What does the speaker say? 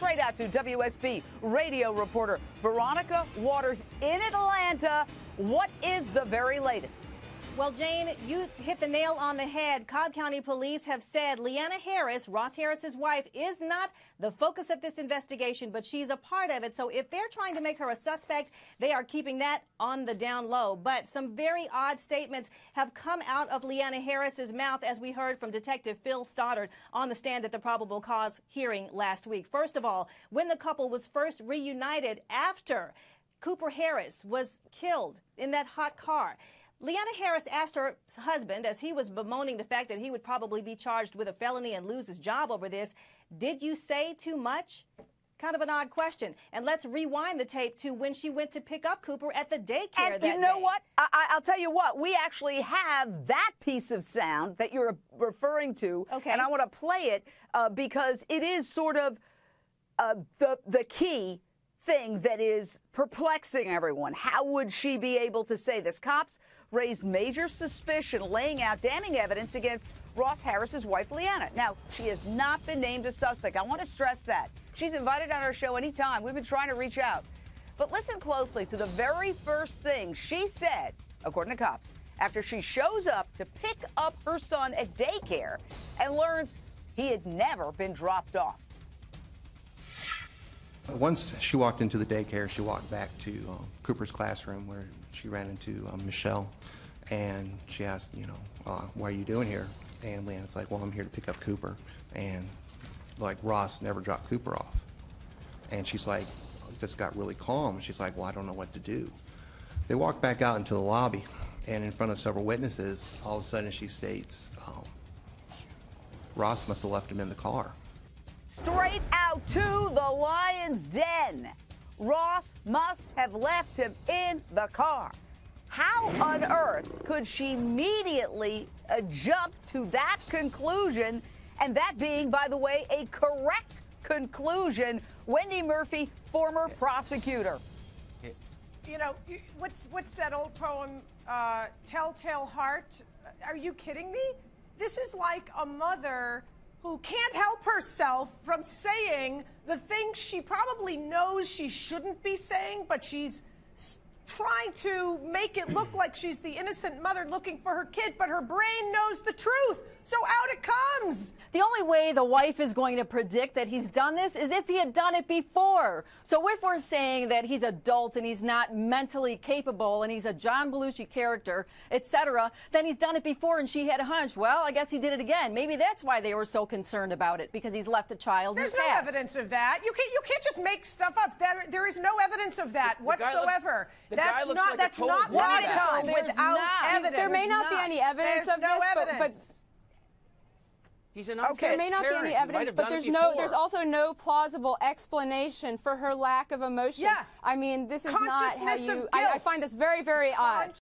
straight out to WSB radio reporter Veronica Waters in Atlanta. What is the very latest? Well, Jane, you hit the nail on the head. Cobb County police have said Leanna Harris, Ross Harris's wife, is not the focus of this investigation, but she's a part of it. So if they're trying to make her a suspect, they are keeping that on the down low. But some very odd statements have come out of Leanna Harris's mouth, as we heard from Detective Phil Stoddard on the stand at the probable cause hearing last week. First of all, when the couple was first reunited after Cooper Harris was killed in that hot car, Leanna Harris asked her husband, as he was bemoaning the fact that he would probably be charged with a felony and lose his job over this, "Did you say too much?" Kind of an odd question. And let's rewind the tape to when she went to pick up Cooper at the daycare that day. And you know what? I'll tell you what. We actually have that piece of sound that you're referring to. Okay. And I want to play it because it is sort of the key thing that is perplexing everyone. How would she be able to say this? Cops raised major suspicion, laying out damning evidence against Ross Harris's wife, Leanna. Now, she has not been named a suspect. I want to stress that. She's invited on our show anytime. We've been trying to reach out. But listen closely to the very first thing she said, according to cops, after she shows up to pick up her son at daycare and learns he had never been dropped off. Once she walked into the daycare, she walked back to Cooper's classroom, where she ran into Michelle, and she asked, you know, "What are you doing here?" And Leanna's like, "Well, I'm here to pick up Cooper." And like, Ross never dropped Cooper off. And she's like, just got really calm. She's like, "Well, I don't know what to do." They walked back out into the lobby, and in front of several witnesses, all of a sudden she states, "Ross must have left him in the car." Straight out to the lion's den. Ross must have left him in the car. How on earth could she immediately jump to that conclusion, and that being, by the way, a correct conclusion? Wendy Murphy, former prosecutor. You know, what's that old poem, Telltale Heart? Are you kidding me? This is like a mother who can't help herself from saying the things she probably knows she shouldn't be saying, but she's trying to make it look like she's the innocent mother looking for her kid, but her brain knows the truth, so out it comes. The only way the wife is going to predict that he's done this is if he had done it before. So if we're saying that he's adult and he's not mentally capable and he's a John Belushi character, etc., then he's done it before and she had a hunch. Well, I guess he did it again. Maybe that's why they were so concerned about it, because he's left a child in the past. There's no evidence of that. You can't just make stuff up. There is no evidence of that whatsoever. That's not what it's called without evidence. There may not be any evidence of this, but he's an unfit parent. There may not be any evidence, but there's also no plausible explanation for her lack of emotion. Yeah. I mean, this is not how you. I find this very, very odd.